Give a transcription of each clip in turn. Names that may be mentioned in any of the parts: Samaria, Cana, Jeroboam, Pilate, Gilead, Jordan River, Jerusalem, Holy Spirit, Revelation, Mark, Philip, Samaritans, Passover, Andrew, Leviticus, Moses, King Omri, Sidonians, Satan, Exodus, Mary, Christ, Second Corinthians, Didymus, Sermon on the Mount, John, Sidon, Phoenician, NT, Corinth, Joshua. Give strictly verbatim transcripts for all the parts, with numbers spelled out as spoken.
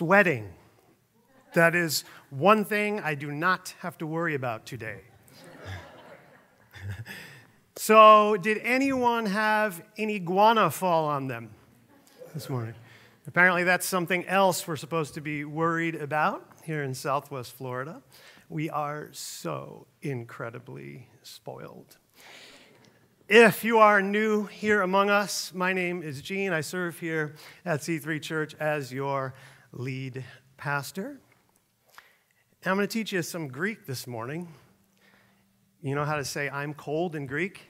sweating. That is one thing I do not have to worry about today. So, did anyone have an iguana fall on them this morning? Apparently, that's something else we're supposed to be worried about here in Southwest Florida. We are so incredibly spoiled. If you are new here among us, my name is Gene. I serve here at C three Church as your lead pastor. And I'm going to teach you some Greek this morning. You know how to say I'm cold in Greek?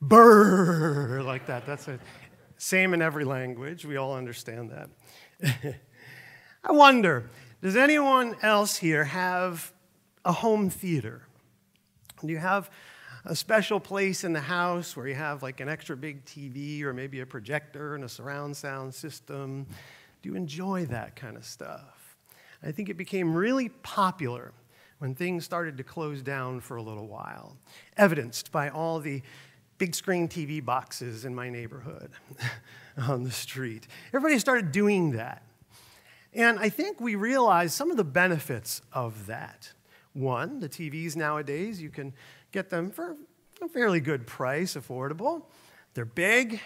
Brrr, like that. That's it. Same in every language. We all understand that. I wonder, does anyone else here have a home theater? Do you have a special place in the house where you have like an extra big T V or maybe a projector and a surround sound system? Do you enjoy that kind of stuff? I think it became really popular when things started to close down for a little while, evidenced by all the big screen T V boxes in my neighborhood on the street. Everybody started doing that. And I think we realized some of the benefits of that. One, the T Vs nowadays, you can get them for a fairly good price, affordable. They're big,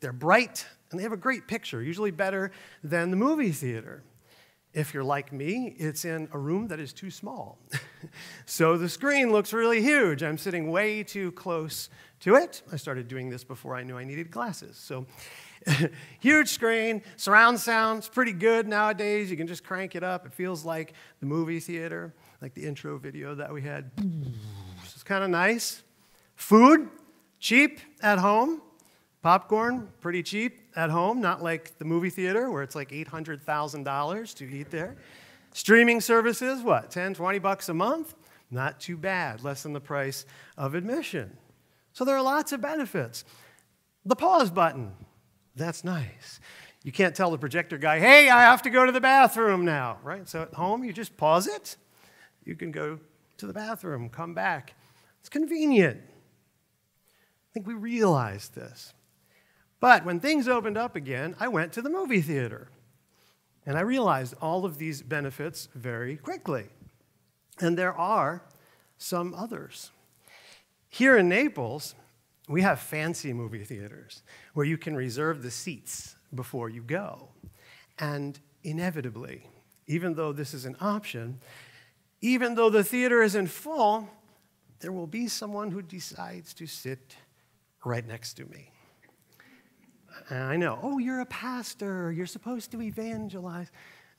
they're bright, and they have a great picture, usually better than the movie theater. If you're like me, it's in a room that is too small. So the screen looks really huge. I'm sitting way too close to it. I started doing this before I knew I needed glasses. So huge screen, surround sound's pretty good nowadays. You can just crank it up. It feels like the movie theater, like the intro video that we had. It's kind of nice. Food, cheap at home. Popcorn, pretty cheap at home, not like the movie theater where it's like eight hundred thousand dollars to eat there. Streaming services, what, ten, twenty bucks a month? Not too bad, less than the price of admission. So there are lots of benefits. The pause button, that's nice. You can't tell the projector guy, hey, I have to go to the bathroom now, right? So at home, you just pause it. You can go to the bathroom, come back. It's convenient. I think we realized this. But when things opened up again, I went to the movie theater. And I realized all of these benefits very quickly. And there are some others. Here in Naples, we have fancy movie theaters where you can reserve the seats before you go. And inevitably, even though this is an option, even though the theater isn't full, there will be someone who decides to sit right next to me. And I know, oh, you're a pastor. You're supposed to evangelize.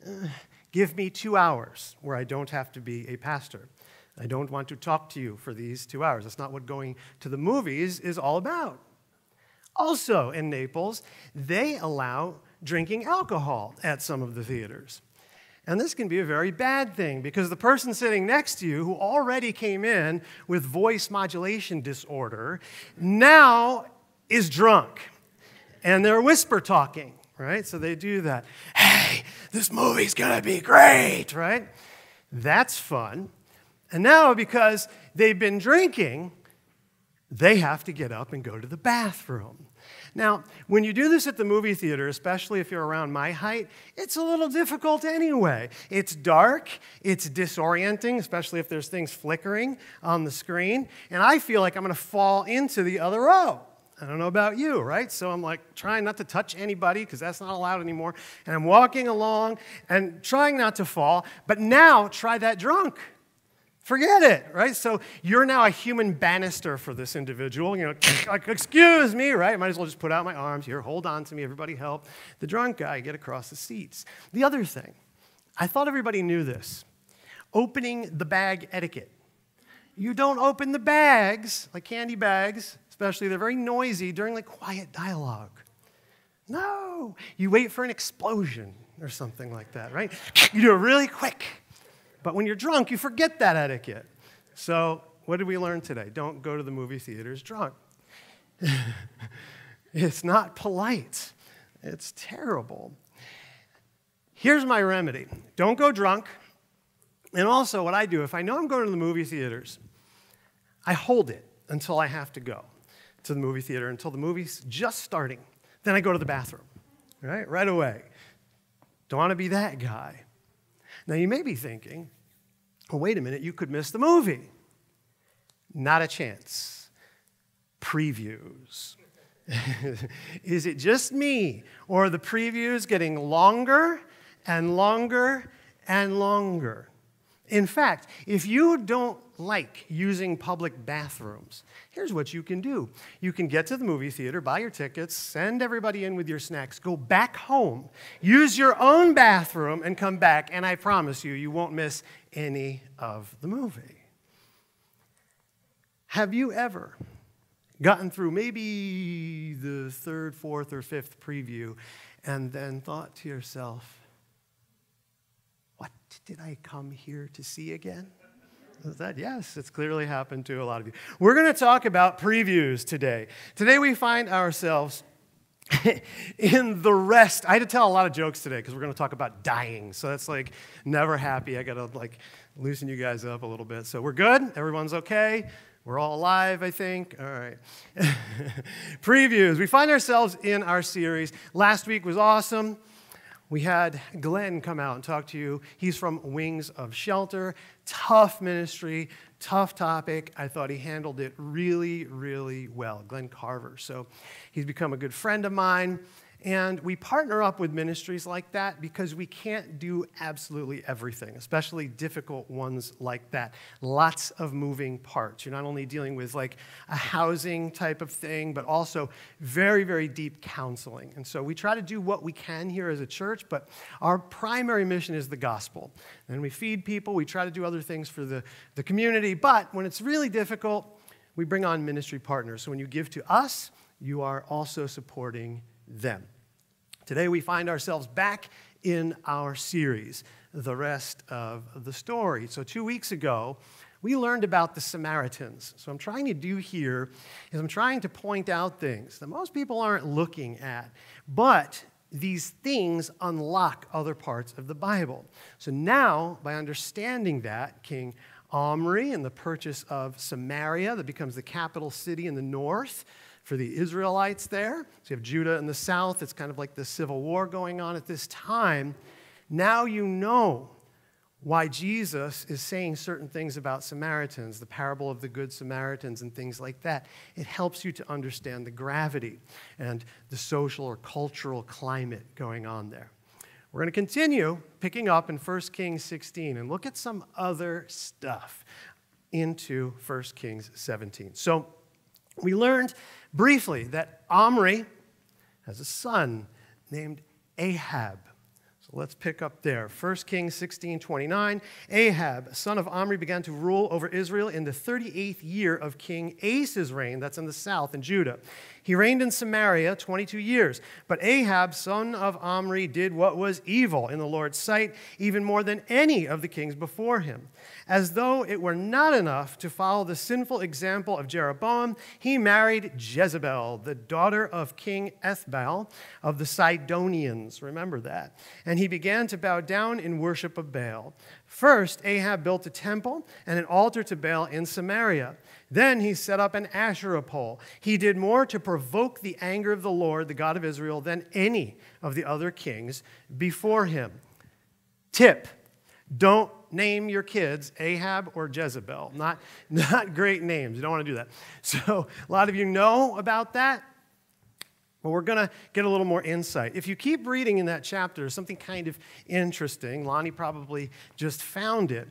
Uh, give me two hours where I don't have to be a pastor. I don't want to talk to you for these two hours. That's not what going to the movies is all about. Also in Naples, they allow drinking alcohol at some of the theaters. And this can be a very bad thing because the person sitting next to you who already came in with voice modulation disorder now is drunk. And they're whisper talking, right? So they do that. Hey, this movie's gonna be great, right? That's fun. And now because they've been drinking, they have to get up and go to the bathroom. Now, when you do this at the movie theater, especially if you're around my height, it's a little difficult anyway. It's dark, it's disorienting, especially if there's things flickering on the screen, and I feel like I'm gonna fall into the other row. I don't know about you, right? So I'm like trying not to touch anybody because that's not allowed anymore. And I'm walking along and trying not to fall. But now try that drunk. Forget it, right? So you're now a human banister for this individual. You know, like, excuse me, right? I might as well just put out my arms here. Hold on to me. Everybody help the drunk guy get across the seats. The other thing, I thought everybody knew this. Opening the bag etiquette. You don't open the bags, like candy bags, especially, they're very noisy during like quiet dialogue. No, you wait for an explosion or something like that, right? You do it really quick. But when you're drunk, you forget that etiquette. So what did we learn today? Don't go to the movie theaters drunk. It's not polite. It's terrible. Here's my remedy. Don't go drunk. And also what I do, if I know I'm going to the movie theaters, I hold it until I have to go to the movie theater, until the movie's just starting. Then I go to the bathroom, right? Right away. Don't want to be that guy. Now, you may be thinking, oh, wait a minute, you could miss the movie. Not a chance. Previews. Is it just me, or are the previews getting longer and longer and longer? In fact, if you don't like using public bathrooms, here's what you can do. You can get to the movie theater, buy your tickets, send everybody in with your snacks, go back home, use your own bathroom, and come back, and I promise you, you won't miss any of the movie. Have you ever gotten through maybe the third, fourth, or fifth preview and then thought to yourself, what did I come here to see again? Is that yes, it's clearly happened to a lot of you. We're going to talk about previews today. Today we find ourselves in the rest. I had to tell a lot of jokes today because we're going to talk about dying. So that's like never happy. I got to like loosen you guys up a little bit. So we're good. Everyone's okay. We're all alive, I think. All right. Previews. We find ourselves in our series. Last week was awesome. We had Glenn come out and talk to you. He's from Wings of Shelter. Tough ministry, tough topic. I thought he handled it really, really well. Glenn Carver. So he's become a good friend of mine. And we partner up with ministries like that because we can't do absolutely everything, especially difficult ones like that. Lots of moving parts. You're not only dealing with like a housing type of thing, but also very, very deep counseling. And so we try to do what we can here as a church, but our primary mission is the gospel. And we feed people, we try to do other things for the, the community, but when it's really difficult, we bring on ministry partners. So when you give to us, you are also supporting them. Today we find ourselves back in our series, The Rest of the Story. So two weeks ago, we learned about the Samaritans. So I'm trying to do here is I'm trying to point out things that most people aren't looking at, but these things unlock other parts of the Bible. So now, by understanding that, King Omri and the purchase of Samaria, that becomes the capital city in the north, for the Israelites there. So you have Judah in the south. It's kind of like the civil war going on at this time. Now you know why Jesus is saying certain things about Samaritans, the parable of the Good Samaritans and things like that. It helps you to understand the gravity and the social or cultural climate going on there. We're going to continue picking up in First Kings sixteen and look at some other stuff into First Kings seventeen. So we learned briefly that Omri has a son named Ahab. So let's pick up there. First Kings sixteen twenty-nine. Ahab, son of Omri, began to rule over Israel in the thirty-eighth year of King Asa's reign. That's in the south in Judah. He reigned in Samaria twenty-two years. But Ahab, son of Omri, did what was evil in the Lord's sight, even more than any of the kings before him. As though it were not enough to follow the sinful example of Jeroboam, he married Jezebel, the daughter of King Ethbaal of the Sidonians. Remember that. And he began to bow down in worship of Baal. First, Ahab built a temple and an altar to Baal in Samaria. Then he set up an Asherah pole. He did more to provoke the anger of the Lord, the God of Israel, than any of the other kings before him. Tip, don't name your kids Ahab or Jezebel. Not, not great names. You don't want to do that. So a lot of you know about that. But well, we're going to get a little more insight. If you keep reading in that chapter, something kind of interesting. Lonnie probably just found it.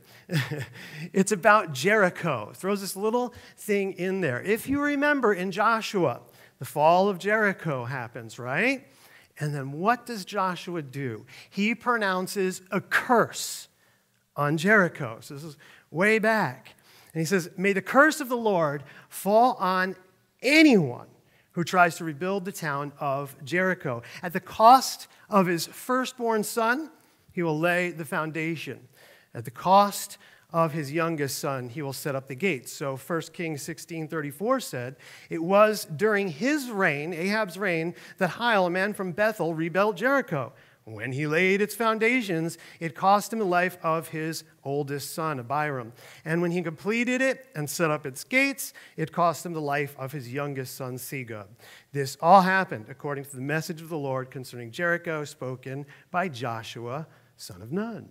It's about Jericho. It throws this little thing in there. If you remember in Joshua, the fall of Jericho happens, right? And then what does Joshua do? He pronounces a curse on Jericho. So this is way back. And he says, "May the curse of the Lord fall on anyone who tries to rebuild the town of Jericho. At the cost of his firstborn son, he will lay the foundation. At the cost of his youngest son, he will set up the gates." So First Kings sixteen thirty-four said, "It was during his reign, Ahab's reign, that Hiel, a man from Bethel, rebuilt Jericho, When he laid its foundations, it cost him the life of his oldest son, Abiram. And when he completed it and set up its gates, it cost him the life of his youngest son, Segub. This all happened according to the message of the Lord concerning Jericho, spoken by Joshua, son of Nun.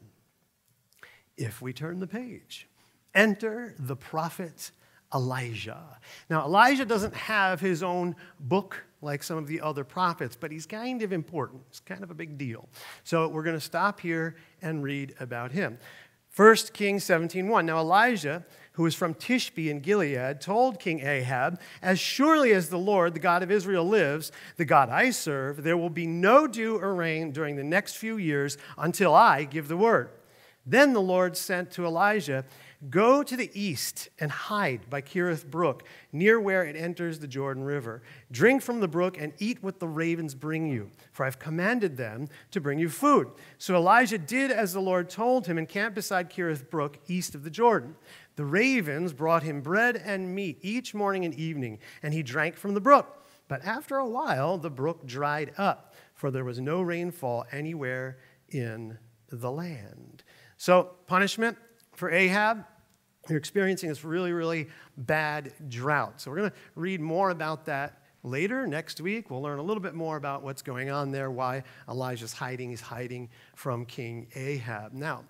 If we turn the page, enter the prophet Elijah. Now, Elijah doesn't have his own book like some of the other prophets, but he's kind of important. It's kind of a big deal. So we're going to stop here and read about him. First Kings seventeen one. Now Elijah, who was from Tishbe in Gilead, told King Ahab, "As surely as the Lord, the God of Israel, lives, the God I serve, there will be no dew or rain during the next few years until I give the word." Then the Lord sent to Elijah, "Go to the east and hide by Kerith Brook, near where it enters the Jordan River. Drink from the brook and eat what the ravens bring you, for I've commanded them to bring you food." So Elijah did as the Lord told him and camped beside Kerith Brook, east of the Jordan. The ravens brought him bread and meat each morning and evening, and he drank from the brook. But after a while, the brook dried up, for there was no rainfall anywhere in the land. So punishment for Ahab. You're experiencing this really, really bad drought. So we're going to read more about that later. Next week, we'll learn a little bit more about what's going on there, why Elijah's hiding. He's hiding from King Ahab. Now,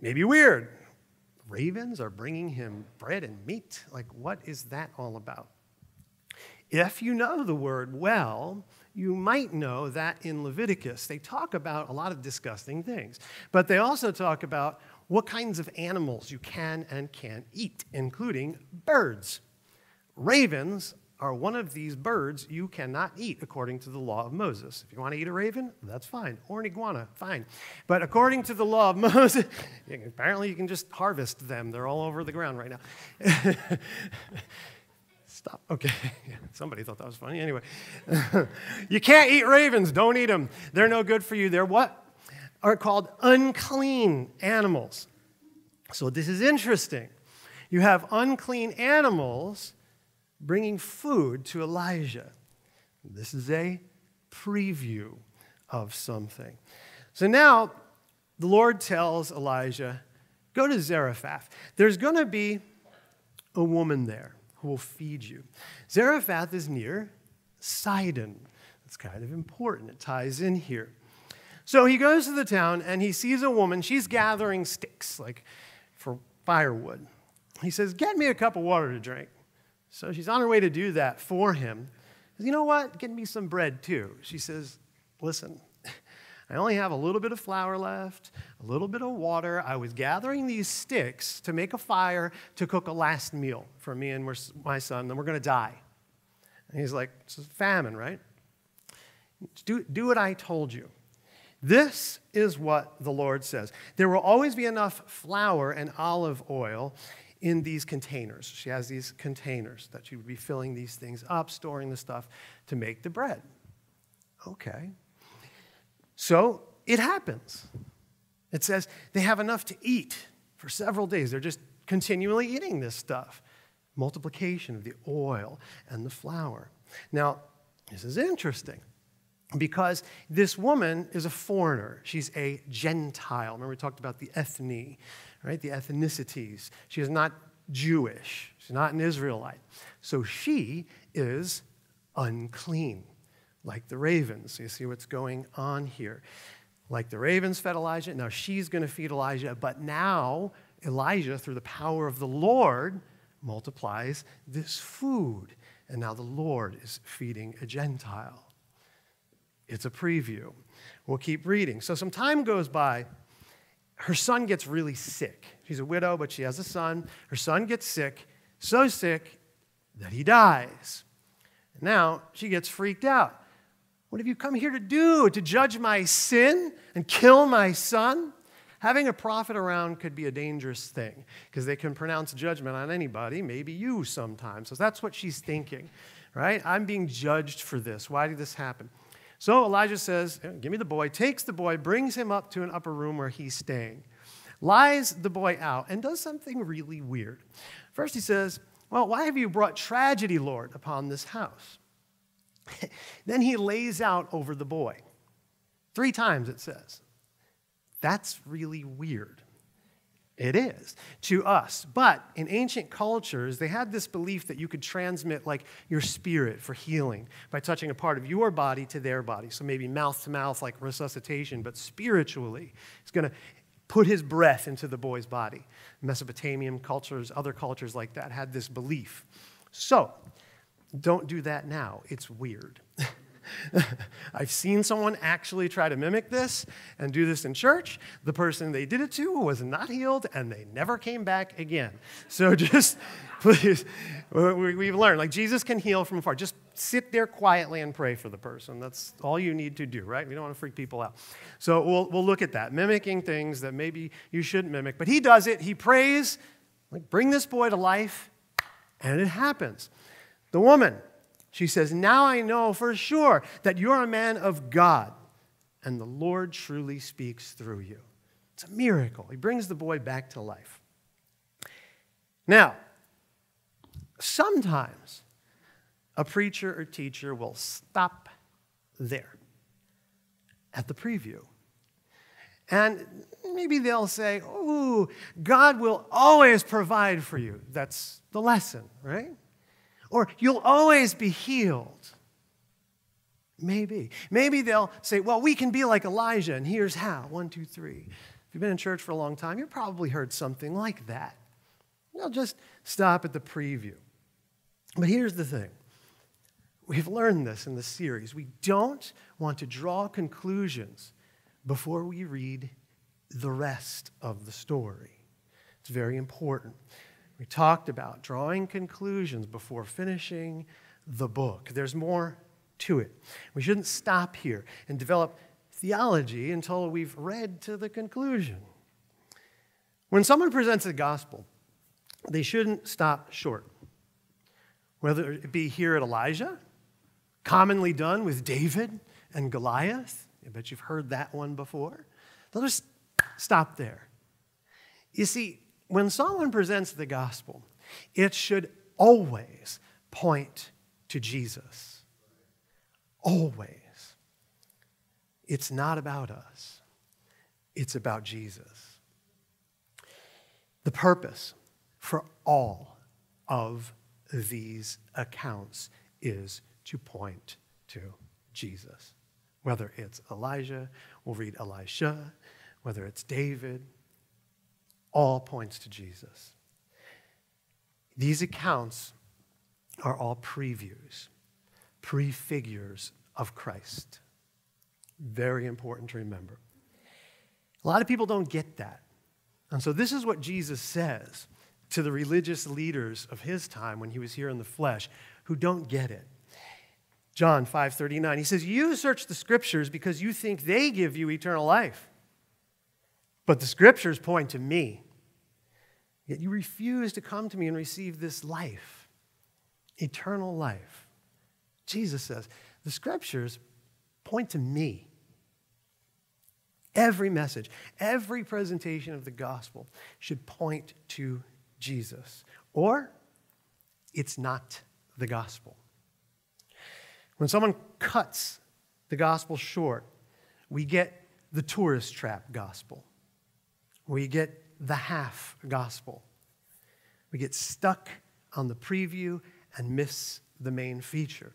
maybe weird. Ravens are bringing him bread and meat. Like, what is that all about? If you know the word well, you might know that in Leviticus, they talk about a lot of disgusting things, but they also talk about what kinds of animals you can and can't eat, including birds. Ravens are one of these birds you cannot eat according to the law of Moses. If you want to eat a raven, that's fine. Or an iguana, fine. But according to the law of Moses, apparently you can just harvest them. They're all over the ground right now. Stop. Okay. Somebody thought that was funny. Anyway, you can't eat ravens. Don't eat them. They're no good for you. They're what? Are called unclean animals. So this is interesting. You have unclean animals bringing food to Elijah. This is a preview of something. So now the Lord tells Elijah, go to Zarephath. There's going to be a woman there who will feed you. Zarephath is near Sidon. That's kind of important. It ties in here. So he goes to the town, and he sees a woman. She's gathering sticks, like for firewood. He says, get me a cup of water to drink. So she's on her way to do that for him. He says, you know what? Get me some bread, too. She says, listen, I only have a little bit of flour left, a little bit of water. I was gathering these sticks to make a fire to cook a last meal for me and my son, then we're going to die. And he's like, this is famine, right? Do, do what I told you. This is what the Lord says. There will always be enough flour and olive oil in these containers. She has these containers that she would be filling these things up, storing the stuff to make the bread. Okay. So it happens. It says they have enough to eat for several days. They're just continually eating this stuff. Multiplication of the oil and the flour. Now, this is interesting. Because this woman is a foreigner. She's a Gentile. Remember we talked about the ethne, right? The ethnicities. She is not Jewish. She's not an Israelite. So she is unclean, like the ravens. So you see what's going on here. Like the ravens fed Elijah, now she's going to feed Elijah. But now Elijah, through the power of the Lord, multiplies this food. And now the Lord is feeding a Gentile. It's a preview. We'll keep reading. So some time goes by. Her son gets really sick. She's a widow, but she has a son. Her son gets sick, so sick that he dies. And now she gets freaked out. What have you come here to do? To judge my sin and kill my son? Having a prophet around could be a dangerous thing because they can pronounce judgment on anybody, maybe you sometimes. So that's what she's thinking, right? I'm being judged for this. Why did this happen? So Elijah says, give me the boy, takes the boy, brings him up to an upper room where he's staying, lies the boy out, and does something really weird. First he says, well, why have you brought tragedy, Lord, upon this house? Then he lays out over the boy. Three times it says. That's really weird. It is to us. But in ancient cultures, they had this belief that you could transmit like your spirit for healing by touching a part of your body to their body. So maybe mouth to mouth, like resuscitation, but spiritually, it's going to put his breath into the boy's body. Mesopotamian cultures, other cultures like that had this belief. So don't do that now. It's weird. I've seen someone actually try to mimic this and do this in church. The person they did it to was not healed, and they never came back again. So just, please, we've learned, like Jesus can heal from afar. Just sit there quietly and pray for the person. That's all you need to do, right? We don't want to freak people out. So we'll, we'll look at that, mimicking things that maybe you shouldn't mimic. But he does it. He prays, like, bring this boy to life, and it happens. The woman, she says, now I know for sure that you're a man of God, and the Lord truly speaks through you. It's a miracle. He brings the boy back to life. Now, sometimes a preacher or teacher will stop there at the preview. And maybe they'll say, oh, God will always provide for you. That's the lesson, right? Or you'll always be healed. Maybe. Maybe they'll say, well, we can be like Elijah, and here's how. One, two, three. If you've been in church for a long time, you've probably heard something like that. They'll just stop at the preview. But here's the thing. We've learned this in the series. We don't want to draw conclusions before we read the rest of the story. It's very important. We talked about drawing conclusions before finishing the book. There's more to it. We shouldn't stop here and develop theology until we've read to the conclusion. When someone presents the gospel, they shouldn't stop short. Whether it be here at Elijah, commonly done with David and Goliath. I bet you've heard that one before. They'll just stop there. You see, when someone presents the gospel, it should always point to Jesus. Always. It's not about us. It's about Jesus. The purpose for all of these accounts is to point to Jesus. Whether it's Elijah, we'll read Elisha, whether it's David, all points to Jesus. These accounts are all previews, prefigures of Christ. Very important to remember. A lot of people don't get that. And so this is what Jesus says to the religious leaders of his time when he was here in the flesh who don't get it. John five thirty-nine, he says, you search the scriptures because you think they give you eternal life. But the scriptures point to me. Yet you refuse to come to me and receive this life, eternal life. Jesus says, the scriptures point to me. Every message, every presentation of the gospel should point to Jesus. Or it's not the gospel. When someone cuts the gospel short, we get the tourist trap gospel. We get the half gospel. We get stuck on the preview and miss the main feature.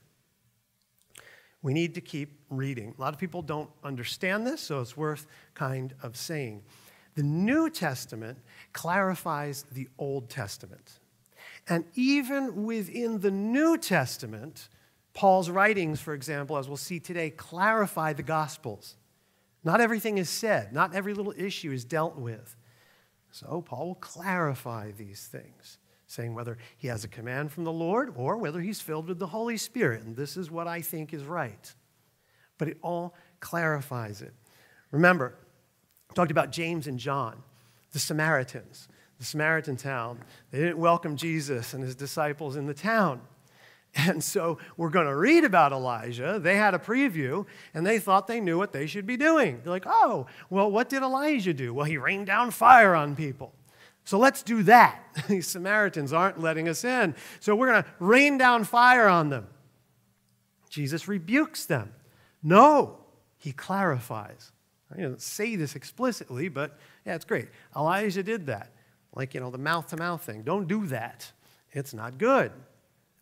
We need to keep reading. A lot of people don't understand this, so it's worth kind of saying. The New Testament clarifies the Old Testament. And even within the New Testament, Paul's writings, for example, as we'll see today, clarify the Gospels. Not everything is said. Not every little issue is dealt with. So Paul will clarify these things, saying whether he has a command from the Lord or whether he's filled with the Holy Spirit. And this is what I think is right. But it all clarifies it. Remember, I talked about James and John, the Samaritans, the Samaritan town. They didn't welcome Jesus and his disciples in the town. And so we're going to read about Elijah. They had a preview, and they thought they knew what they should be doing. They're like, oh, well, what did Elijah do? Well, he rained down fire on people. So let's do that. These Samaritans aren't letting us in. So we're going to rain down fire on them. Jesus rebukes them. No, he clarifies. He doesn't say this explicitly, but yeah, it's great. Elijah did that. Like, you know, the mouth-to-mouth thing. Don't do that. It's not good.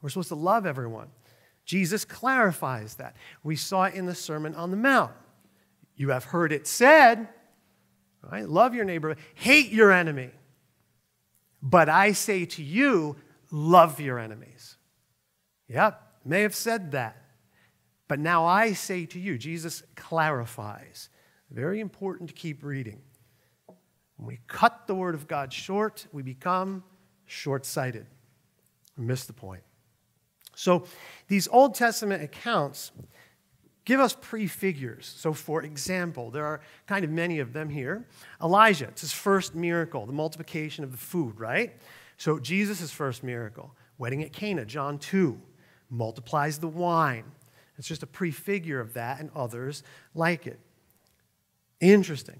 We're supposed to love everyone. Jesus clarifies that. We saw it in the Sermon on the Mount. You have heard it said, right? Love your neighbor, hate your enemy. But I say to you, love your enemies. Yep, may have said that. But now I say to you, Jesus clarifies. Very important to keep reading. When we cut the Word of God short, we become short-sighted. We miss the point. So these Old Testament accounts give us prefigures. So for example, there are kind of many of them here. Elijah, it's his first miracle, the multiplication of the food, right? So Jesus' first miracle, wedding at Cana, John two, multiplies the wine. It's just a prefigure of that and others like it. Interesting.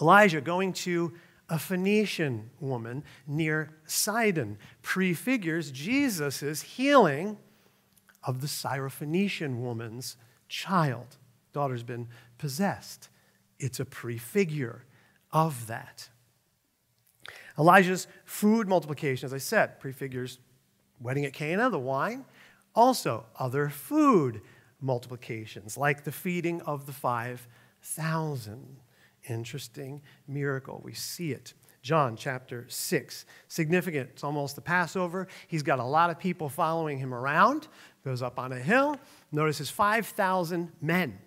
Elijah going to a Phoenician woman near Sidon prefigures Jesus' healing of the Syrophoenician woman's child. Daughter's been possessed. It's a prefigure of that. Elijah's food multiplication, as I said, prefigures wedding at Cana, the wine. Also, other food multiplications, like the feeding of the five thousand. Interesting miracle. We see it. John chapter six. Significant. It's almost the Passover. He's got a lot of people following him around. Goes up on a hill. Notice his five thousand men.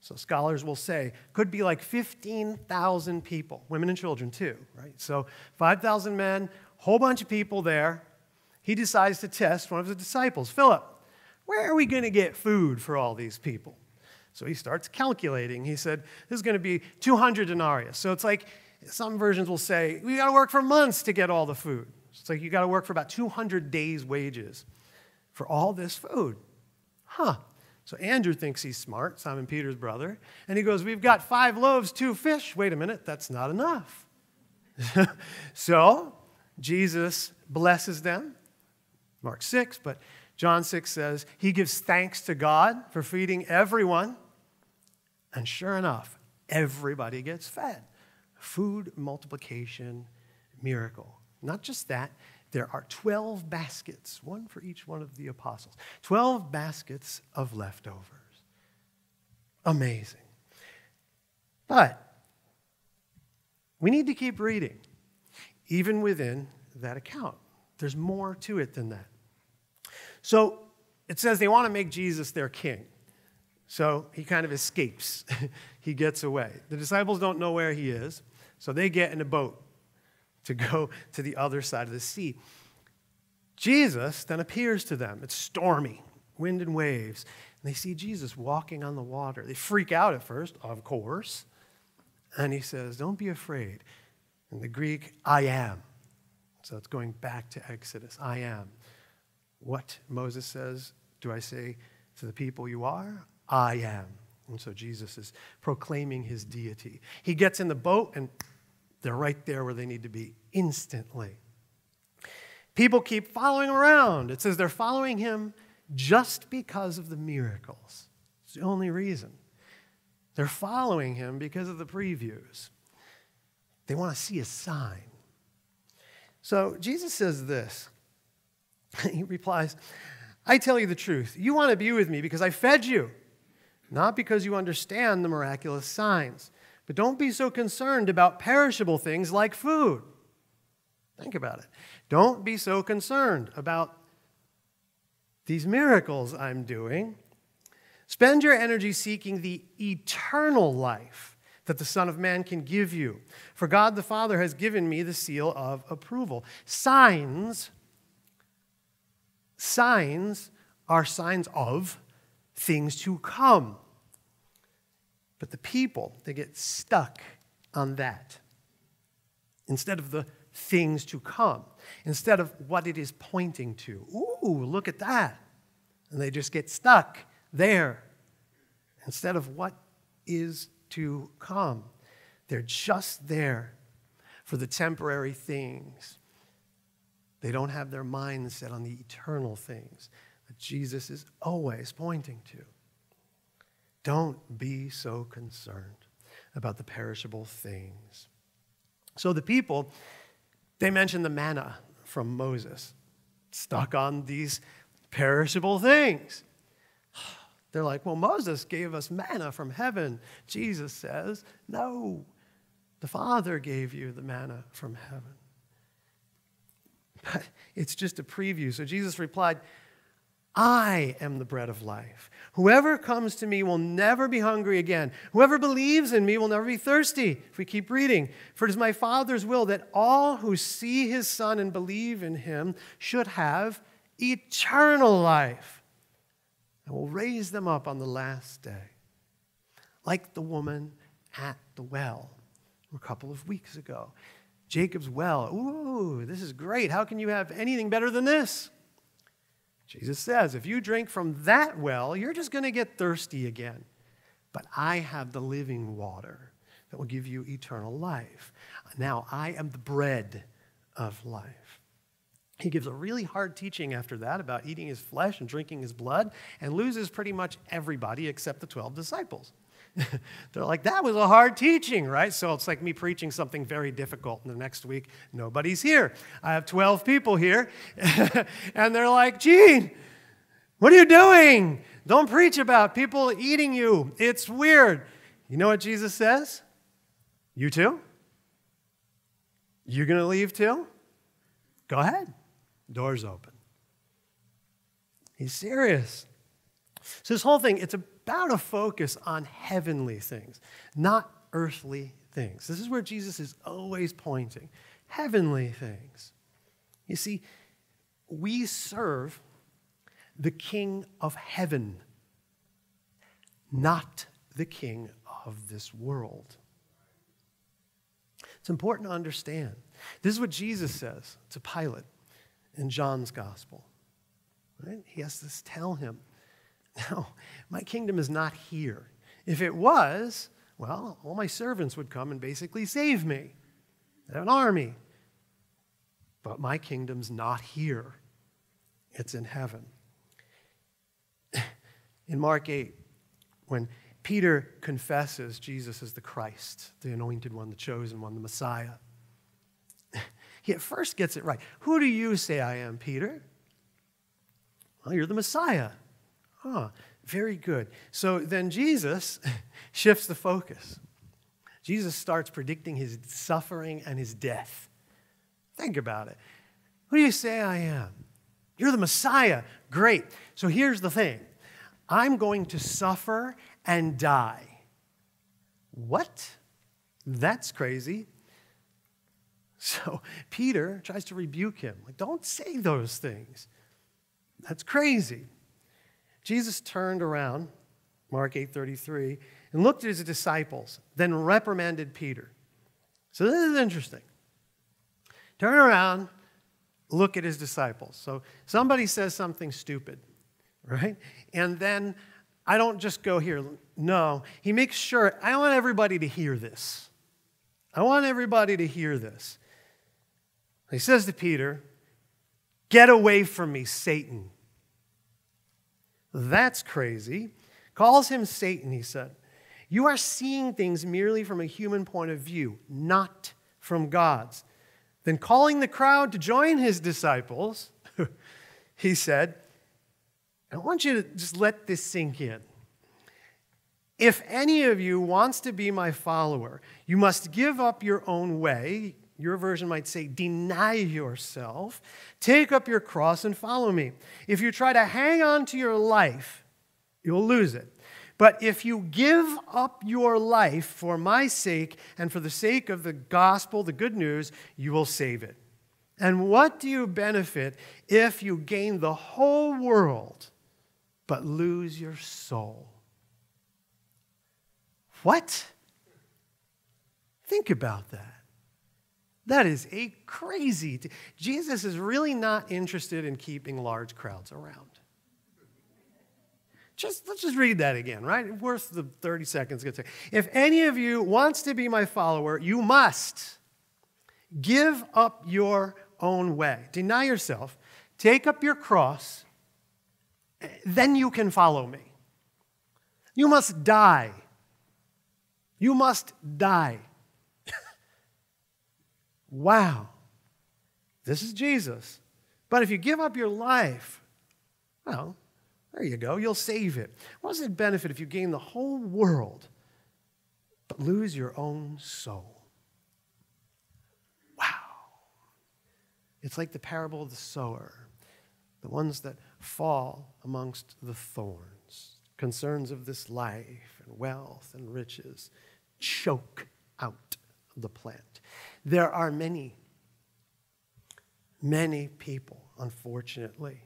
So scholars will say, could be like fifteen thousand people. Women and children too, right? So five thousand men, whole bunch of people there. He decides to test one of the disciples. Philip, where are we going to get food for all these people? So he starts calculating. He said, this is going to be two hundred denarii. So it's like some versions will say, we got to work for months to get all the food. It's like you got to work for about two hundred days' wages for all this food. Huh. So Andrew thinks he's smart, Simon Peter's brother, and he goes, we've got five loaves, two fish. Wait a minute, that's not enough. So Jesus blesses them, Mark six, but John six says, he gives thanks to God for feeding everyone. And sure enough, everybody gets fed. Food multiplication miracle. Not just that, there are twelve baskets, one for each one of the apostles. twelve baskets of leftovers. Amazing. But we need to keep reading, even within that account. There's more to it than that. So it says they want to make Jesus their king. So he kind of escapes. He gets away. The disciples don't know where he is, so they get in a boat to go to the other side of the sea. Jesus then appears to them. It's stormy, wind and waves. And they see Jesus walking on the water. They freak out at first, of course. And he says, don't be afraid. In the Greek, I am. So it's going back to Exodus. I am. What, Moses says, do I say to the people you are? I am. And so Jesus is proclaiming his deity. He gets in the boat, and they're right there where they need to be instantly. People keep following him around. It says they're following him just because of the miracles. It's the only reason. They're following him because of the previews. They want to see a sign. So Jesus says this. He replies, I tell you the truth. You want to be with me because I fed you, not because you understand the miraculous signs. But don't be so concerned about perishable things like food. Think about it. Don't be so concerned about these miracles I'm doing. Spend your energy seeking the eternal life that the Son of Man can give you. For God the Father has given me the seal of approval. Signs Signs are signs of things to come. But the people, they get stuck on that. Instead of the things to come. Instead of what it is pointing to. Ooh, look at that. And they just get stuck there. Instead of what is to come. They're just there for the temporary things. They don't have their minds set on the eternal things that Jesus is always pointing to. Don't be so concerned about the perishable things. So the people, they mentioned the manna from Moses, stuck on these perishable things. They're like, well, Moses gave us manna from heaven. Jesus says, no, the Father gave you the manna from heaven. But it's just a preview. So Jesus replied, I am the bread of life. Whoever comes to me will never be hungry again. Whoever believes in me will never be thirsty. If we keep reading, for it is my Father's will that all who see his Son and believe in him should have eternal life. And will raise them up on the last day, like the woman at the well a couple of weeks ago. Jacob's well. Ooh, this is great. How can you have anything better than this? Jesus says, if you drink from that well, you're just going to get thirsty again. But I have the living water that will give you eternal life. Now I am the bread of life. He gives a really hard teaching after that about eating his flesh and drinking his blood, and loses pretty much everybody except the twelve disciples. They're like, that was a hard teaching, right? So it's like me preaching something very difficult, and the next week, nobody's here. I have twelve people here, and they're like, Gene, what are you doing? Don't preach about people eating you. It's weird. You know what Jesus says? You too? You're going to leave too? Go ahead. Door's open. He's serious. So this whole thing, it's about a focus on heavenly things, not earthly things. This is where Jesus is always pointing, heavenly things. You see, we serve the King of heaven, not the king of this world. It's important to understand. This is what Jesus says to Pilate in John's gospel. Right? He has to tell him, no, my kingdom is not here. If it was, well, all my servants would come and basically save me. I have an army. But my kingdom's not here. It's in heaven. In Mark eight, when Peter confesses Jesus is the Christ, the anointed one, the chosen one, the Messiah, he at first gets it right. Who do you say I am, Peter? Well, you're the Messiah. Huh, very good. So then Jesus shifts the focus. Jesus starts predicting his suffering and his death. Think about it. Who do you say I am? You're the Messiah. Great. So here's the thing. I'm going to suffer and die. What? That's crazy. So Peter tries to rebuke him. Like, don't say those things. That's crazy. Jesus turned around, Mark eight thirty-three, and looked at his disciples, then reprimanded Peter. So this is interesting. Turn around, look at his disciples. So somebody says something stupid, right? And then I don't just go here. No, he makes sure, I want everybody to hear this. I want everybody to hear this. He says to Peter, get away from me, Satan. That's crazy. Calls him Satan, he said. You are seeing things merely from a human point of view, not from God's. Then calling the crowd to join his disciples, he said, I want you to just let this sink in. If any of you wants to be my follower, you must give up your own way. Your version might say, deny yourself, take up your cross and follow me. If you try to hang on to your life, you'll lose it. But if you give up your life for my sake and for the sake of the gospel, the good news, you will save it. And what do you benefit if you gain the whole world but lose your soul? What? Think about that. That is a crazy... T- Jesus is really not interested in keeping large crowds around. Just, let's just read that again, right? Worth the thirty seconds. If any of you wants to be my follower, you must give up your own way. Deny yourself. Take up your cross. Then you can follow me. You must die. You must die. Wow. This is Jesus. But if you give up your life, well, there you go. You'll save it. What does it benefit if you gain the whole world but lose your own soul? Wow. It's like the parable of the sower, the ones that fall amongst the thorns. Concerns of this life and wealth and riches choke out the plant. There are many, many people, unfortunately,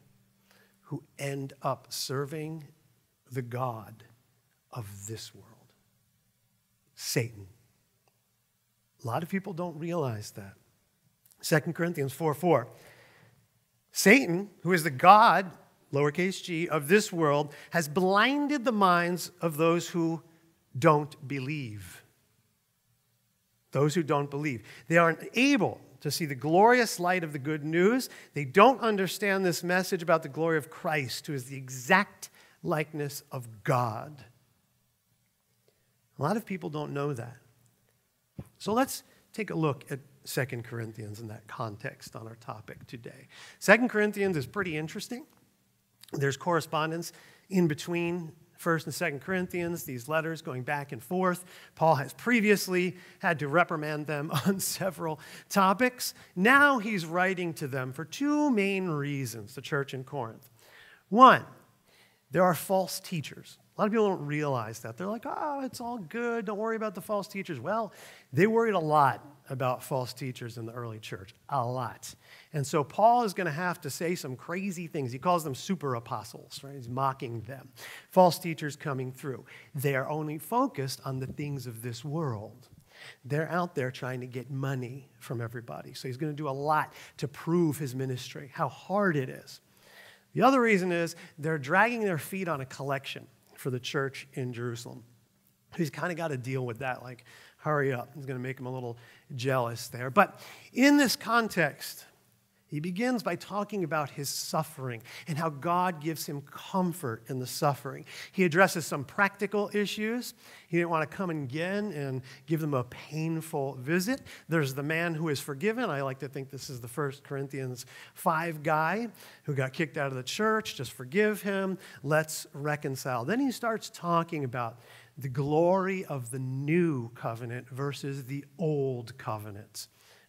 who end up serving the god of this world, Satan. A lot of people don't realize that. Second Corinthians four four. Satan, who is the god, lowercase g, of this world, has blinded the minds of those who don't believe. Those who don't believe. They aren't able to see the glorious light of the good news. They don't understand this message about the glory of Christ, who is the exact likeness of God. A lot of people don't know that. So let's take a look at Second Corinthians in that context on our topic today. Second Corinthians is pretty interesting. There's correspondence in between First and Second Corinthians, these letters going back and forth. Paul has previously had to reprimand them on several topics. Now he's writing to them for two main reasons, the church in Corinth. One, there are false teachers. A lot of people don't realize that. They're like, oh, it's all good. Don't worry about the false teachers. Well, they worried a lot about false teachers in the early church, a lot. And so Paul is going to have to say some crazy things. He calls them super apostles, right? He's mocking them. False teachers coming through. They are only focused on the things of this world. They're out there trying to get money from everybody. So he's going to do a lot to prove his ministry, how hard it is. The other reason is they're dragging their feet on a collection for the church in Jerusalem. He's kind of got to deal with that, like, hurry up. It's going to make him a little jealous there. But in this context, he begins by talking about his suffering and how God gives him comfort in the suffering. He addresses some practical issues. He didn't want to come again and give them a painful visit. There's the man who is forgiven. I like to think this is the First Corinthians five guy who got kicked out of the church. Just forgive him. Let's reconcile. Then he starts talking about the glory of the new covenant versus the old covenant.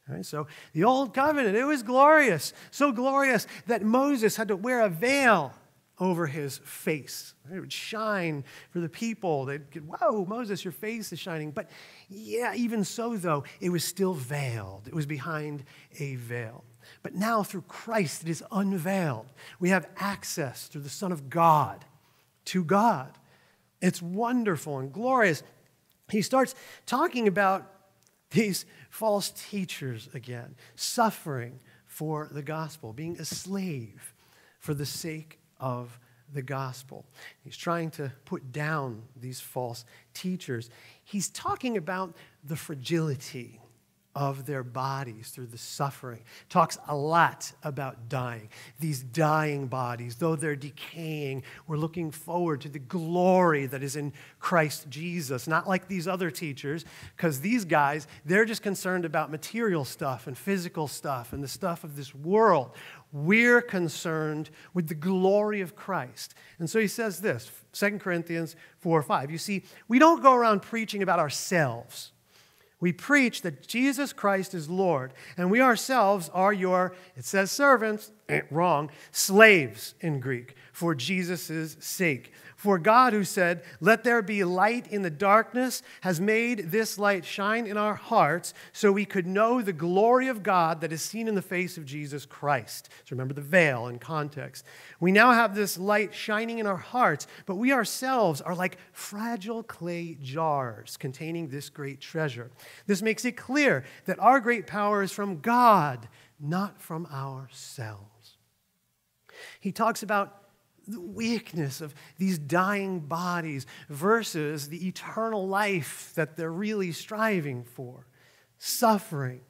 All right, so the old covenant, it was glorious, so glorious that Moses had to wear a veil over his face. It would shine for the people. They'd get, whoa, Moses, your face is shining. But yeah, even so, though, it was still veiled. It was behind a veil. But now through Christ, it is unveiled. We have access through the Son of God to God. It's wonderful and glorious. He starts talking about these false teachers again, suffering for the gospel, being a slave for the sake of the gospel. He's trying to put down these false teachers. He's talking about the fragility of their bodies through the suffering. Talks a lot about dying. These dying bodies, though they're decaying, we're looking forward to the glory that is in Christ Jesus, not like these other teachers, because these guys, they're just concerned about material stuff and physical stuff and the stuff of this world. We're concerned with the glory of Christ. And so he says this, Second Corinthians four five. You see, we don't go around preaching about ourselves. We preach that Jesus Christ is Lord, and we ourselves are your, it says servants, eh, wrong, slaves in Greek, for Jesus' sake. For God, who said, let there be light in the darkness, has made this light shine in our hearts so we could know the glory of God that is seen in the face of Jesus Christ. So remember the veil in context. We now have this light shining in our hearts, but we ourselves are like fragile clay jars containing this great treasure. This makes it clear that our great power is from God, not from ourselves. He talks about the weakness of these dying bodies versus the eternal life that they're really striving for. Suffering,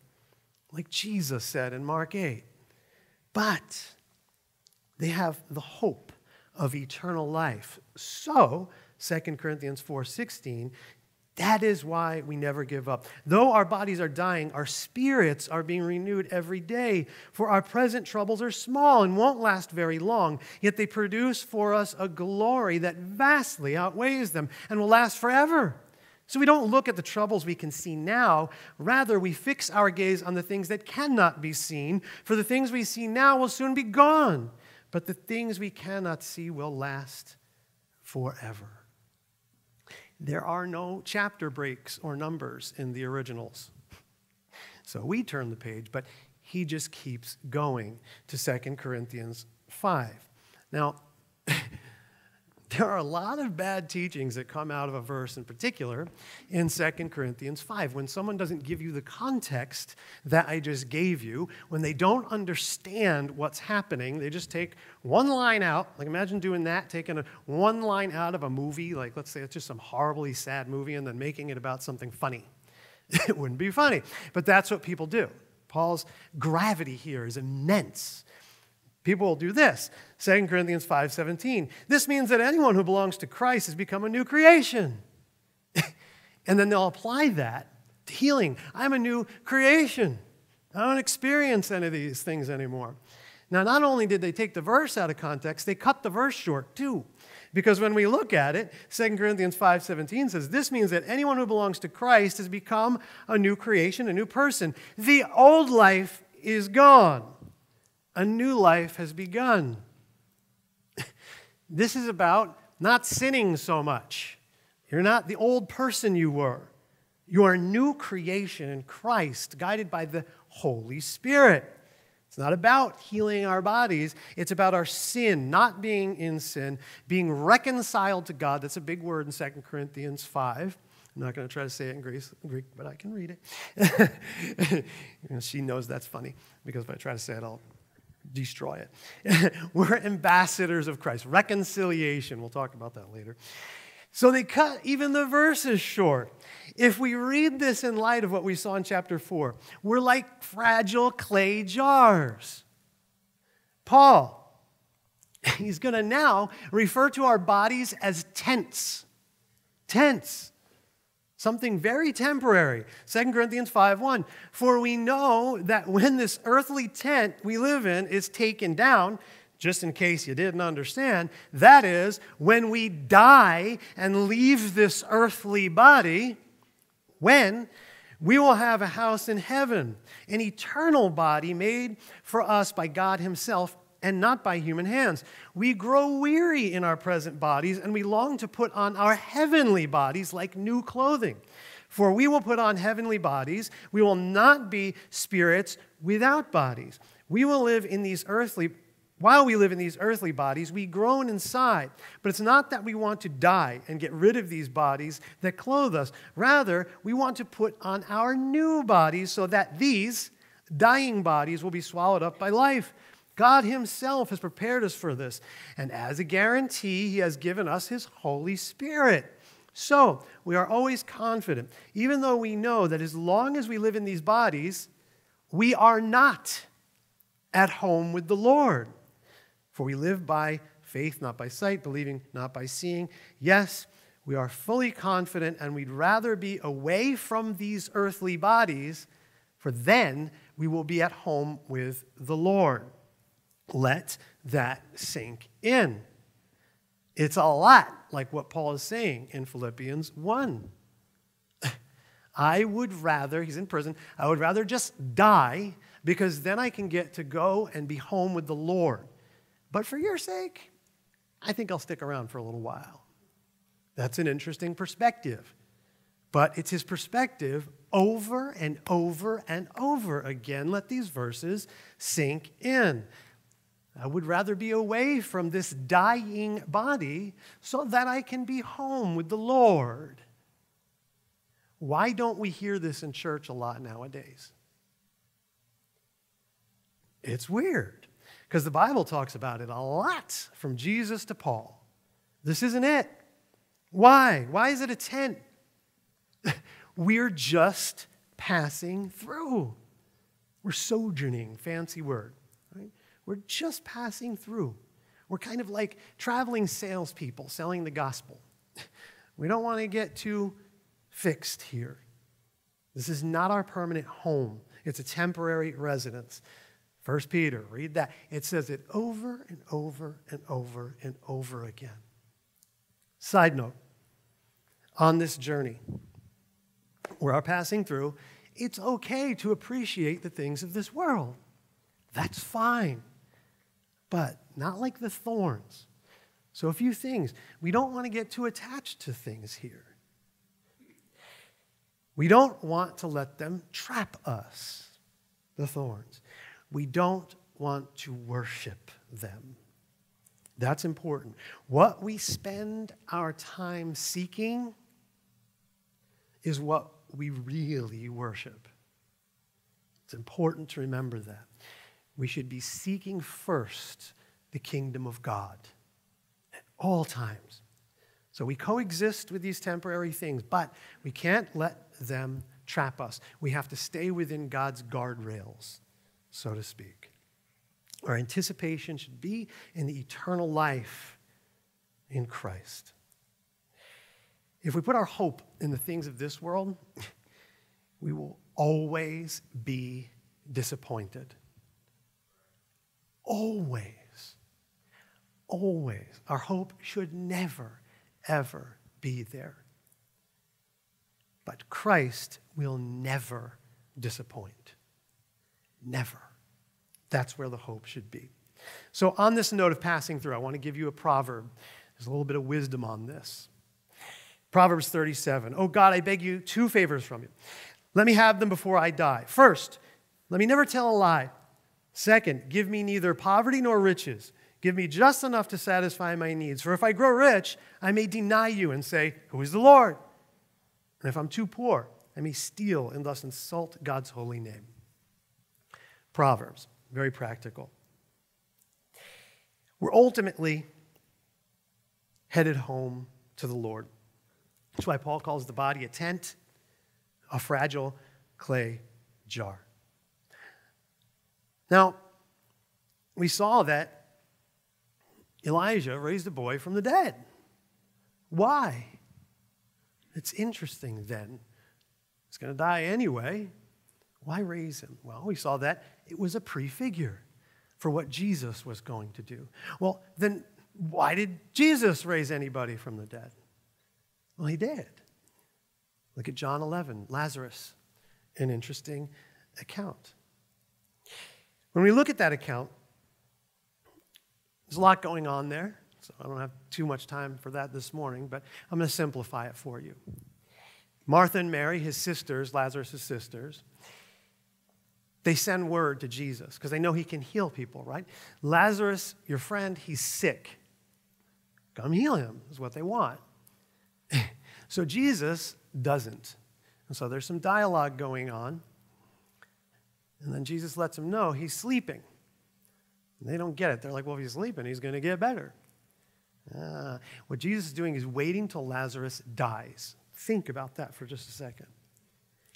like Jesus said in Mark eight. But they have the hope of eternal life. So Second Corinthians four sixteen. That is why we never give up. Though our bodies are dying, our spirits are being renewed every day. For our present troubles are small and won't last very long, yet they produce for us a glory that vastly outweighs them and will last forever. So we don't look at the troubles we can see now. Rather, we fix our gaze on the things that cannot be seen, for the things we see now will soon be gone, but the things we cannot see will last forever. There are no chapter breaks or numbers in the originals. So we turn the page, but he just keeps going to Second Corinthians five. Now, there are a lot of bad teachings that come out of a verse in particular in Second Corinthians five. When someone doesn't give you the context that I just gave you, when they don't understand what's happening, they just take one line out. Like, imagine doing that, taking a, one line out of a movie, like, let's say it's just some horribly sad movie, and then making it about something funny. It wouldn't be funny, but that's what people do. Paul's gravity here is immense. People will do this, Second Corinthians five seventeen. This means that anyone who belongs to Christ has become a new creation. And then they'll apply that to healing. I'm a new creation. I don't experience any of these things anymore. Now, not only did they take the verse out of context, they cut the verse short too. Because when we look at it, Second Corinthians five seventeen says, this means that anyone who belongs to Christ has become a new creation, a new person. The old life is gone. A new life has begun. This is about not sinning so much. You're not the old person you were. You are a new creation in Christ, guided by the Holy Spirit. It's not about healing our bodies. It's about our sin, not being in sin, being reconciled to God. That's a big word in Second Corinthians five. I'm not going to try to say it in Greek, but I can read it. She knows that's funny, because if I try to say it, I'll destroy it. We're ambassadors of Christ. Reconciliation. We'll talk about that later. So they cut even the verses short. If we read this in light of what we saw in chapter four, we're like fragile clay jars. Paul, he's going to now refer to our bodies as tents. Tents. Something very temporary. Second Corinthians five one. For we know that when this earthly tent we live in is taken down, just in case you didn't understand, that is, when we die and leave this earthly body, when we will have a house in heaven, an eternal body made for us by God himself, and not by human hands. We grow weary in our present bodies, and we long to put on our heavenly bodies like new clothing. For we will put on heavenly bodies. We will not be spirits without bodies. We will live in these earthly, while we live in these earthly bodies, we groan inside. But it's not that we want to die and get rid of these bodies that clothe us. Rather, we want to put on our new bodies so that these dying bodies will be swallowed up by life. God himself has prepared us for this, and as a guarantee, he has given us his Holy Spirit. So we are always confident, even though we know that as long as we live in these bodies, we are not at home with the Lord. For we live by faith, not by sight, believing, not by seeing. Yes, we are fully confident, and we'd rather be away from these earthly bodies, for then we will be at home with the Lord. Let that sink in. It's a lot like what Paul is saying in Philippians one. I would rather, he's in prison, I would rather just die, because then I can get to go and be home with the Lord. But for your sake, I think I'll stick around for a little while. That's an interesting perspective. But it's his perspective over and over and over again. Let these verses sink in. I would rather be away from this dying body so that I can be home with the Lord. Why don't we hear this in church a lot nowadays? It's weird, because the Bible talks about it a lot, from Jesus to Paul. This isn't it. Why? Why is it a tent? We're just passing through. We're sojourning, fancy word. We're just passing through. We're kind of like traveling salespeople selling the gospel. We don't want to get too fixed here. This is not our permanent home. It's a temporary residence. First Peter, read that. It says it over and over and over and over again. Side note, on this journey, we are passing through, it's okay to appreciate the things of this world. That's fine, but not like the thorns. So a few things. We don't want to get too attached to things here. We don't want to let them trap us, the thorns. We don't want to worship them. That's important. What we spend our time seeking is what we really worship. It's important to remember that. We should be seeking first the kingdom of God at all times. So we coexist with these temporary things, but we can't let them trap us. We have to stay within God's guardrails, so to speak. Our anticipation should be in the eternal life in Christ. If we put our hope in the things of this world, we will always be disappointed. Always. Always. Our hope should never, ever be there. But Christ will never disappoint. Never. That's where the hope should be. So on this note of passing through, I want to give you a proverb. There's a little bit of wisdom on this. Proverbs thirty-seven. Oh God, I beg you two favors from you. Let me have them before I die. First, let me never tell a lie. Second, give me neither poverty nor riches. Give me just enough to satisfy my needs. For if I grow rich, I may deny you and say, who is the Lord? And if I'm too poor, I may steal and thus insult God's holy name. Proverbs, very practical. We're ultimately headed home to the Lord. That's why Paul calls the body a tent, a fragile clay jar. Now, we saw that Elijah raised a boy from the dead. Why? It's interesting then. He's going to die anyway. Why raise him? Well, we saw that it was a prefigure for what Jesus was going to do. Well, then why did Jesus raise anybody from the dead? Well, he did. Look at John eleven, Lazarus, an interesting account. When we look at that account, there's a lot going on there, so I don't have too much time for that this morning, but I'm going to simplify it for you. Martha and Mary, his sisters, Lazarus' sisters, they send word to Jesus because they know he can heal people, right? Lazarus, your friend, he's sick. Come heal him is what they want. So Jesus doesn't. And so there's some dialogue going on. And then Jesus lets him know he's sleeping. And they don't get it. They're like, well, if he's sleeping, he's going to get better. Ah, what Jesus is doing is waiting till Lazarus dies. Think about that for just a second.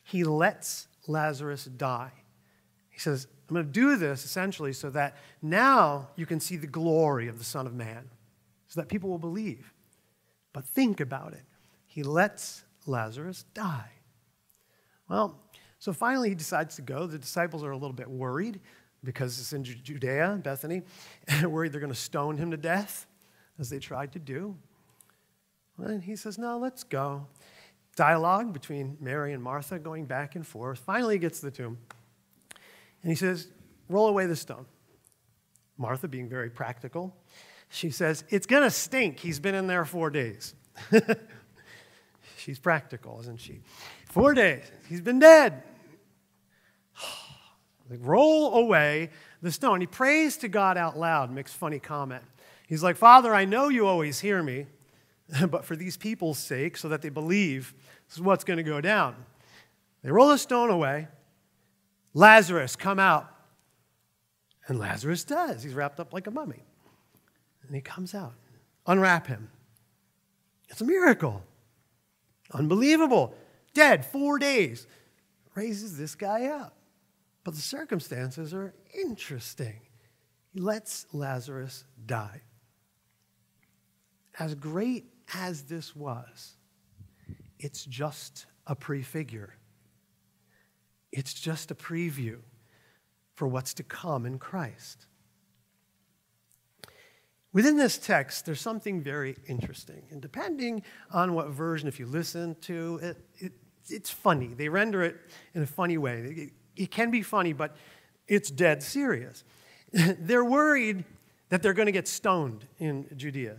He lets Lazarus die. He says, I'm going to do this essentially so that now you can see the glory of the Son of Man, so that people will believe. But think about it. He lets Lazarus die. Well, so finally he decides to go. The disciples are a little bit worried because it's in Judea, Bethany, and they're worried they're going to stone him to death, as they tried to do. And he says, no, let's go. Dialogue between Mary and Martha going back and forth. Finally he gets to the tomb, and he says, roll away the stone. Martha, being very practical, she says, it's going to stink. He's been in there four days. She's practical, isn't she? Four days. He's been dead. Like, roll away the stone. He prays to God out loud, makes funny comment. He's like, Father, I know you always hear me, but for these people's sake, so that they believe, this is what's going to go down. They roll the stone away. Lazarus, come out. And Lazarus does. He's wrapped up like a mummy. And he comes out. Unwrap him. It's a miracle. Unbelievable. Dead, four days. Raises this guy up. But the circumstances are interesting. He lets Lazarus die. As great as this was, it's just a prefigure. It's just a preview for what's to come in Christ. Within this text, there's something very interesting. And depending on what version, if you listen to it, it it's funny. They render it in a funny way. It, it can be funny, but it's dead serious. They're worried that they're going to get stoned in Judea.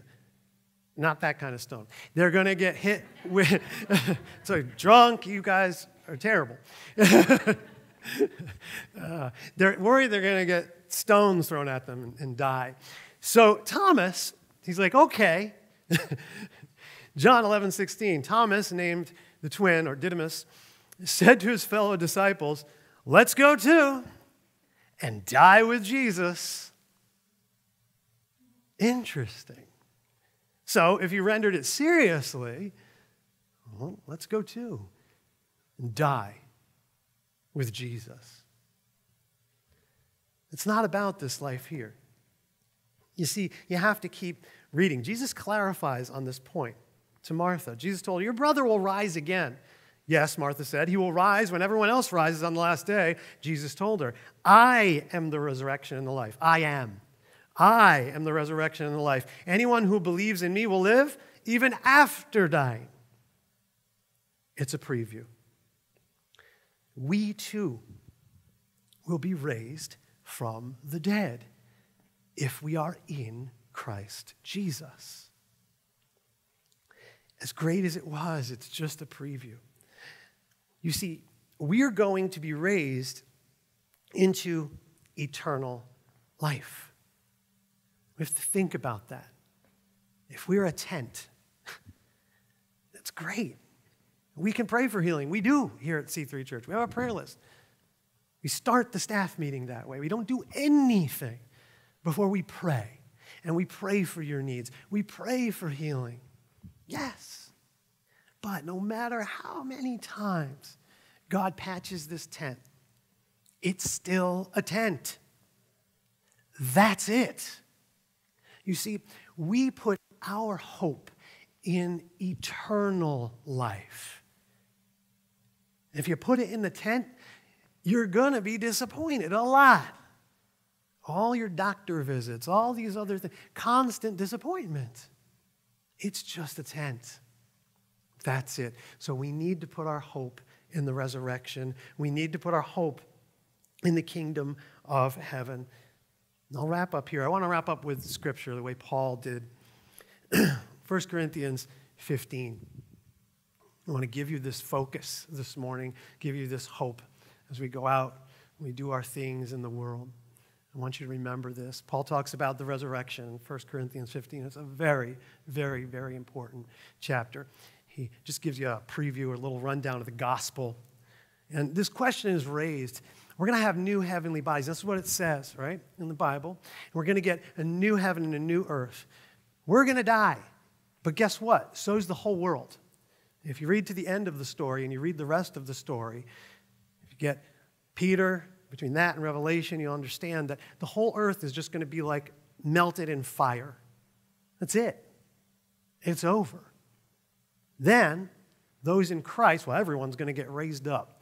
Not that kind of stone. They're going to get hit with... so drunk, you guys are terrible. uh, they're worried they're going to get stones thrown at them and, and die. So Thomas, he's like, okay. John eleven sixteen, Thomas, named the twin, or Didymus, said to his fellow disciples, let's go too and die with Jesus. Interesting. So if you rendered it seriously, well, let's go too and die with Jesus. It's not about this life here. You see, you have to keep reading. Jesus clarifies on this point to Martha. Jesus told her, your brother will rise again. Yes, Martha said, he will rise when everyone else rises on the last day. Jesus told her, I am the resurrection and the life. I am. I am the resurrection and the life. Anyone who believes in me will live even after dying. It's a preview. We too will be raised from the dead if we are in Christ Jesus. As great as it was, it's just a preview. You see, we're going to be raised into eternal life. We have to think about that. If we're a tent, that's great. We can pray for healing. We do here at C three Church. We have a prayer list. We start the staff meeting that way. We don't do anything before we pray. And we pray for your needs. We pray for healing. Yes. But no matter how many times God patches this tent, it's still a tent. That's it. You see, we put our hope in eternal life. If you put it in the tent, you're going to be disappointed a lot. All your doctor visits, all these other things, constant disappointment. It's just a tent. That's it. So we need to put our hope in the resurrection. We need to put our hope in the kingdom of heaven. I'll wrap up here. I want to wrap up with Scripture the way Paul did. First Corinthians fifteen. I want to give you this focus this morning, give you this hope as we go out and we do our things in the world. I want you to remember this. Paul talks about the resurrection in First Corinthians fifteen. It's a very, very, very important chapter. He just gives you a preview or a little rundown of the gospel. And this question is raised. We're going to have new heavenly bodies. That's what it says, right, in the Bible. And we're going to get a new heaven and a new earth. We're going to die. But guess what? So is the whole world. If you read to the end of the story and you read the rest of the story, if you get Peter, between that and Revelation, you'll understand that the whole earth is just going to be like melted in fire. That's it. It's over. Then those in Christ, well, everyone's going to get raised up.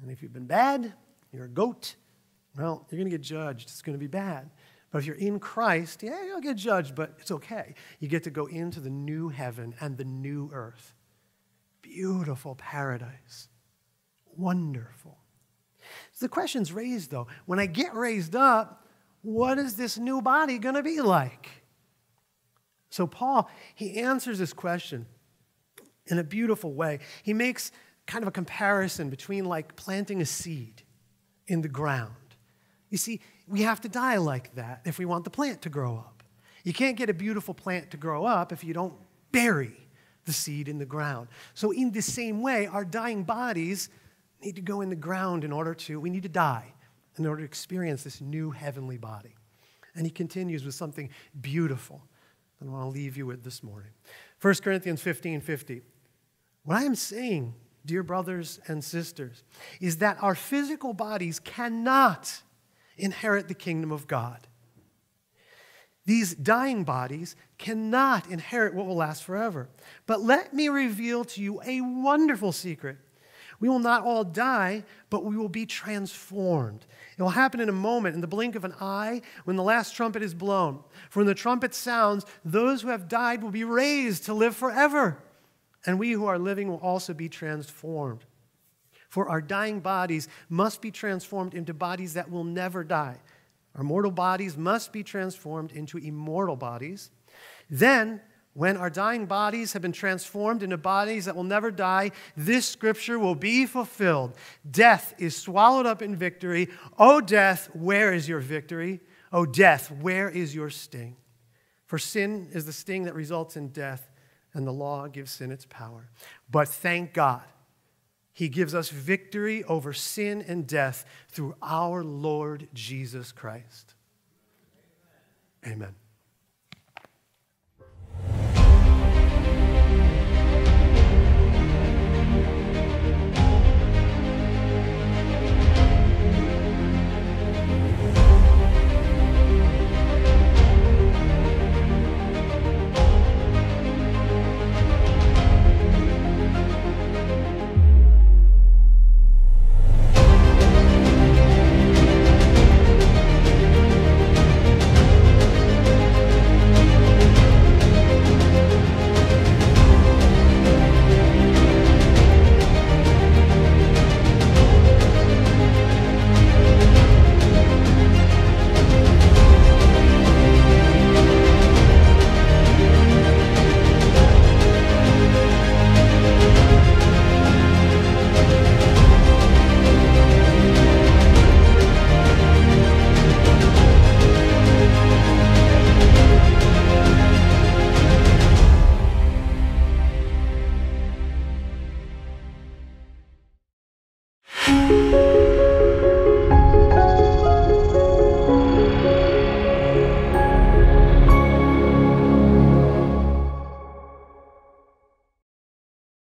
And if you've been bad, you're a goat, well, you're going to get judged. It's going to be bad. But if you're in Christ, yeah, you'll get judged, but it's okay. You get to go into the new heaven and the new earth. Beautiful paradise. Wonderful. So the question's raised, though. When I get raised up, what is this new body going to be like? So Paul, he answers this question in a beautiful way. He makes kind of a comparison between like planting a seed in the ground. You see, we have to die like that if we want the plant to grow up. You can't get a beautiful plant to grow up if you don't bury the seed in the ground. So in the same way, our dying bodies need to go in the ground in order to, we need to die in order to experience this new heavenly body. And he continues with something beautiful that I want to leave you with this morning. First Corinthians fifteen fifty. What I am saying, dear brothers and sisters, is that our physical bodies cannot inherit the kingdom of God. These dying bodies cannot inherit what will last forever. But let me reveal to you a wonderful secret. We will not all die, but we will be transformed. It will happen in a moment, in the blink of an eye, when the last trumpet is blown. For when the trumpet sounds, those who have died will be raised to live forever. And we who are living will also be transformed. For our dying bodies must be transformed into bodies that will never die. Our mortal bodies must be transformed into immortal bodies. Then, when our dying bodies have been transformed into bodies that will never die, this scripture will be fulfilled. Death is swallowed up in victory. O death, where is your victory? O death, where is your sting? For sin is the sting that results in death, and the law gives sin its power. But thank God, He gives us victory over sin and death through our Lord Jesus Christ. Amen. Thank you.